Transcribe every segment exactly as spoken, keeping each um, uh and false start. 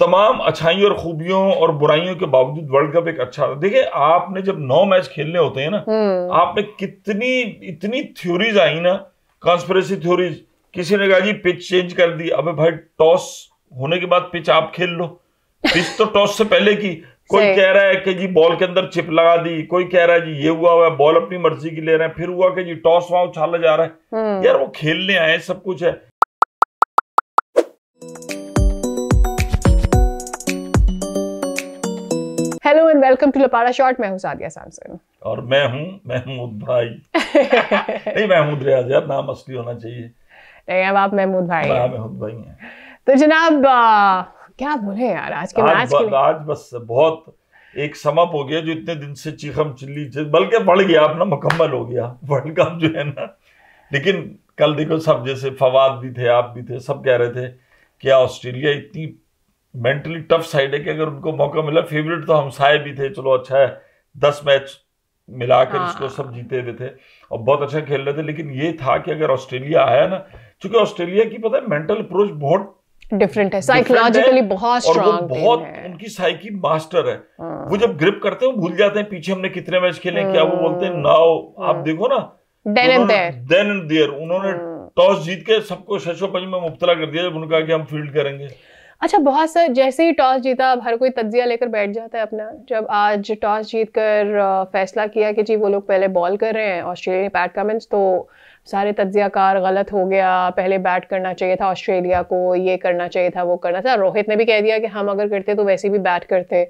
तमाम अच्छाइयों और खूबियों और बुराइयों के बावजूद वर्ल्ड कप एक अच्छा। देखिए आपने जब नौ मैच खेलने होते हैं ना, आप में कितनी इतनी थ्योरीज आई ना, कॉन्स्पिरेसी थ्योरीज। किसी ने कहा जी पिच चेंज कर दी, अबे भाई टॉस होने के बाद पिच आप खेल लो, पिच तो टॉस से पहले की। कोई कह रहा है कि जी बॉल के अंदर चिप लगा दी, कोई कह रहा है जी ये हुआ हुआ, बॉल अपनी मर्जी की ले रहे हैं, फिर हुआ कि जी टॉस वहां उछाला जा रहा है। यार वो खेलने आए, सब कुछ है। हेलो एंड वेलकम टू लपारा शॉर्ट। मैं हूं सादिया सैमसन और मैं हूं महमूद भाई। नहीं महमूद रियाज, यार नाम असली होना चाहिए। नहीं अब आप महमूद भाई हैं। महमूद भाई हैं। तो जनाब आ, क्या बोले यार आज के मैच के लिए। आज बस बहुत एक समाप हो गया जो इतने दिन से चीखम चिल्ली, बल्कि बढ़ गया अपना, मुकम्मल हो गया वर्ल्ड कप जो है ना। लेकिन कल देखो सब, जैसे फवाद भी थे, आप भी थे, सब कह रहे थे कि ऑस्ट्रेलिया इतनी मेंटली टफ साइड है कि अगर उनको मौका मिला, फेवरेट तो हमसाए भी थे, चलो अच्छा है दस मैच मिलाकर हाँ। इसको सब जीते हुए थे और बहुत अच्छा खेल रहे थे। लेकिन ये था कि अगर ऑस्ट्रेलिया आया ना, चूंकि ऑस्ट्रेलिया की पता है मेंटल अप्रोच बहुत डिफरेंट है, साइकोलॉजिकली बहुत स्ट्रांग है, बहुत उनकी साइकी मास्टर है हाँ। वो जब ग्रिप करते हैं वो भूल जाते हैं पीछे हमने कितने मैच खेले हाँ। क्या वो बोलते हैं नाउ हाँ। आप देखो ना देन एंड देयर उन्होंने टॉस जीत के सबको शशोपंज में मुबतला कर दिया जब उन्होंने कहा कि हम फील्ड करेंगे। अच्छा बहुत सर, जैसे ही टॉस जीता अब हर कोई तज्जिया लेकर बैठ जाता है अपना। जब आज टॉस जीतकर फैसला किया कि जी वो लोग पहले बॉल कर रहे हैं ऑस्ट्रेलिया, बैट कमेंट्स, तो सारे तज्जियाकार गलत हो गया, पहले बैट करना चाहिए था ऑस्ट्रेलिया को, ये करना चाहिए था, वो करना था। रोहित ने भी कह दिया कि हम अगर करते तो वैसे भी बैट करते।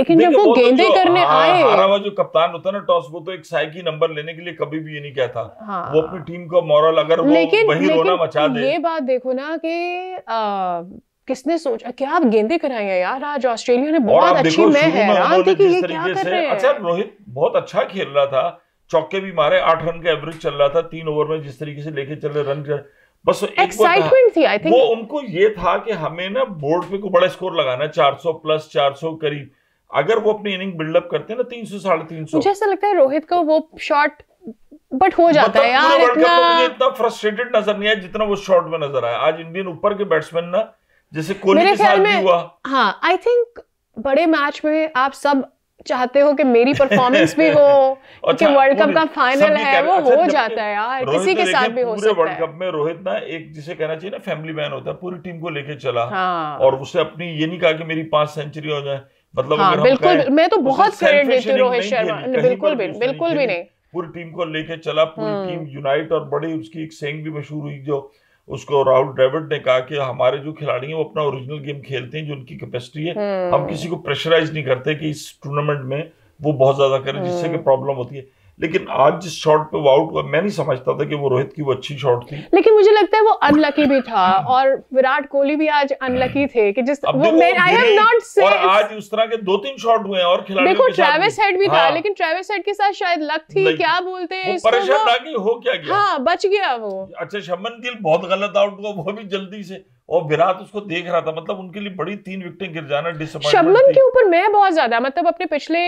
लेकिन जब वो गेंदे करने आए, हमारा जो कप्तान होता है ना टॉस, वो तो एक साइकी नंबर लेने के लिए कभी भी ये नहीं कहता हाँ। वो अपनी टीम को मोरल, अगर वो वही रोना मचा दे। ये बात देखो ना कि किसने सोचा क्या आप गेंदे कराई है यार आज ऑस्ट्रेलिया ने, बहुत अच्छी मैं हैरान थी कि ये क्या कर रहे हैं। अच्छा रोहित बहुत अच्छा खेल रहा था, चौके भी मारे, आठ रन का एवरेज चल रहा था, तीन ओवर में जिस तरीके से लेके चल रहे रन कर, बस एक्साइटमेंट थी आई थिंक। वो उनको ये था कि हमें ना बोर्ड पे को बड़ा स्कोर लगाना है, चार सौ प्लस, चार सौ करीब। अगर वो अपनी इनिंग बिल्डअप करते ना तीन सौ साढ़े तीन सौ, मुझे ऐसा लगता है रोहित का वो शॉट बट हो जाता है यार। मुझे इतना फ्रस्ट्रेटेड नजर नहीं आया जितना वो शॉट में नजर आया। आज इंडियन ऊपर के बैट्समैन ना, जैसे कोहली के साथ भी हुआ हाँ, आई थिंक बड़े मैच में आप सब चाहते हो कि मेरी परफॉर्मेंस भी हो अच्छा, कि वर्ल्ड कप का फाइनल है वो अच्छा, हो जाता है यार, किसी के साथ भी हो सकता है। वर्ल्ड कप में रोहित ना एक जिसे कहना चाहिए ना फैमिली मैन होता है, पूरी टीम को लेके चला हाँ। और उसने अपनी ये नहीं कहा कि मेरी पांच सेंचुरी हो जाए, मतलब हाँ, बिल्कुल मैं तो बहुत क्रेडिट देती हूँ रोहित शर्मा, बिल्कुल भी बिल्कुल भी नहीं, पूरी टीम को लेके चला, पूरी टीम यूनाइट। और बड़ी उसकी एक सेइंग भी मशहूर हुई जो उसको राहुल द्रविड़ ने कहा कि हमारे जो खिलाड़ी हैं वो अपना ओरिजिनल गेम खेलते हैं जो उनकी कैपेसिटी है, हम किसी को प्रेशराइज नहीं करते कि इस टूर्नामेंट में वो बहुत ज्यादा करें जिससे कि प्रॉब्लम होती है। लेकिन आज जिस शॉट पे वो आउट हुआ, मैं नहीं समझता था कि वो रोहित की वो अच्छी शॉट थी, लेकिन मुझे लगता है वो अनलकी भी था और विराट कोहली भी आज अनलकी थे कि जिस वो मैं आई एम नॉट सेफ। और आज उस तरह के दो तीन शॉट हुए हैं और खिलाड़ियों के साथ। देखो ट्रेविस हेड भी था, लेकिन ट्रेविस हेड के साथ शायद लक थी, क्या बोलते हैं इसको, परेशान था कि हो क्या गया हाँ, बच गया वो। अच्छा शमन गिल बहुत गलत आउट हुआ, वो भी जल्दी से, और विराट उसको देख रहा था, मतलब उनके लिए बड़ी तीन विकेटें गिर जाना डिसअपॉइंटमेंट। शबनम के ऊपर मैं बहुत ज्यादा, मतलब अपने पिछले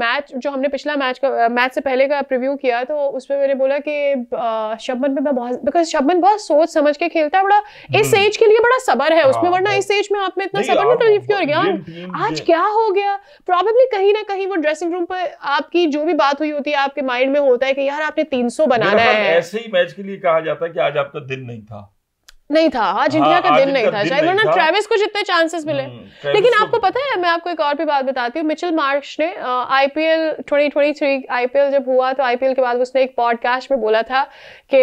मैच जो हमने पिछला मैच का मैच से पहले का प्रीव्यू किया तो उसमें मैंने बोला कि शबनम में मैं बहुत, बिकॉज शबनम बहुत सोच समझ के खेलता है, बड़ा इस एज के लिए बड़ा सबर है उसमें, वरना इस एज में आप में इतना सबर नहीं। तो इफ्यू और ज्ञान आज क्या हो गया, प्रॉबेबली कहीं ना कहीं वो ड्रेसिंग रूम पर आपकी जो भी बात हुई होती है आपके माइंड में होता है कि यार आपने तीन सौ बनाना है। ऐसे ही मैच के लिए कहा जाता है कि आज आपका दिन नहीं था, नहीं था आज इंडिया हाँ, का दिन नहीं था शायद, वरना ट्रेविस को जितने चांसेस मिले। लेकिन आपको पता है, मैं आपको एक और भी बात बताती हूँ, मिचेल मार्श ने IPL twenty twenty three IPL जब हुआ तो आईपीएल के बाद उसने एक पॉडकास्ट में बोला था कि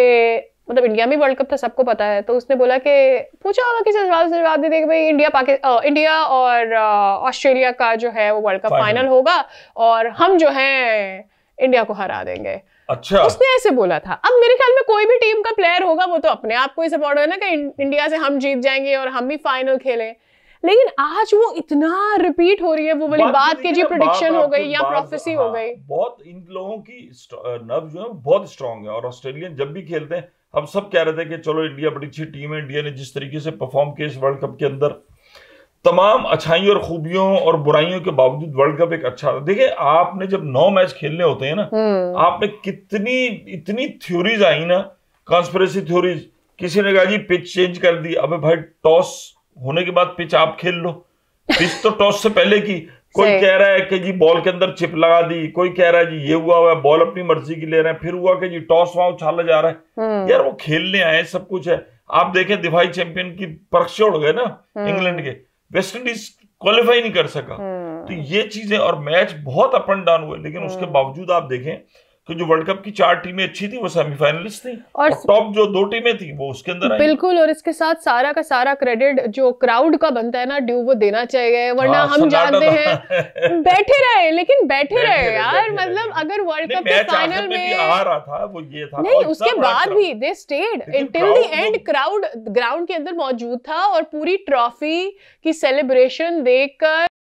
मतलब इंडिया में वर्ल्ड कप था सबको पता है, तो उसने बोला कि पूछा होगा किसी सवाल से, जवाब दे देगा भाई इंडिया पाकिस्तान इंडिया और ऑस्ट्रेलिया का जो है वो वर्ल्ड कप फाइनल होगा और हम जो है इंडिया को हरा देंगे। अच्छा उसने ऐसे बोला था। अब मेरे ख्याल में कोई भी टीम का प्लेयर होगा वो तो अपने आप को ही सपोर्ट है ना कि इंडिया से हम जीत जाएंगे और हम भी फाइनल खेलें, लेकिन आज वो इतना रिपीट हो रही है वो वाली बात, बात के जी प्रेडिक्शन हो गई या प्रोफेसी हाँ, हो गई। बहुत इन लोगों की नर्व जो है वो बहुत स्ट्रांग है और ऑस्ट्रेलियन जब भी खेलते हैं हम सब कह रहे थे कि चलो इंडिया बड़ी अच्छी टीम है, इंडिया ने जिस तरीके से परफॉर्म किया इस वर्ल्ड कप के अंदर, तमाम अच्छाइयों और खूबियों और बुराइयों के बावजूद वर्ल्ड कप एक अच्छा। देखिए आपने जब नौ मैच खेलने होते हैं ना, आप में कितनी इतनी थ्योरीज आई ना, कॉन्स्पिरेसी थ्योरीज। किसी ने कहा जी पिच चेंज कर दी, अबे भाई टॉस होने के बाद पिच आप खेल लो, पिच तो टॉस से पहले की, कोई कह रहा है कि जी बॉल के अंदर चिप लगा दी, कोई कह रहा है जी ये हुआ हुआ, बॉल अपनी मर्जी की ले रहे हैं, फिर हुआ कि जी टॉस वहां उछाला जा रहा है। यार वो खेलने आए, सब कुछ है। आप देखें दिफाई चैंपियन की परक्षे उड़ गए ना इंग्लैंड के, वेस्ट इंडीज क्वालिफाई नहीं कर सका। तो ये चीजें, और मैच बहुत अप एंड डाउन हुए, लेकिन उसके बावजूद आप देखें तो जो वर्ल्ड कप की चार टीमें अच्छी थी वो सेमीफाइनलिस्ट थी, और, और टॉप जो दो टीमें थी वो उसके अंदर आई। बिल्कुल, और इसके साथ सारा का सारा क्रेडिट जो क्राउड का बनता है ना ड्यू, वो देना चाहिए, वरना हम जानते हैं बैठे रहे, लेकिन बैठे, बैठे रहे यार बैठे, मतलब अगर वर्ल्ड कप के फाइनल में आ रहा था वो ये था, नहीं उसके बाद भी they stayed till the end, crowd ground के अंदर मौजूद था, और पूरी ट्रॉफी की सेलिब्रेशन देखकर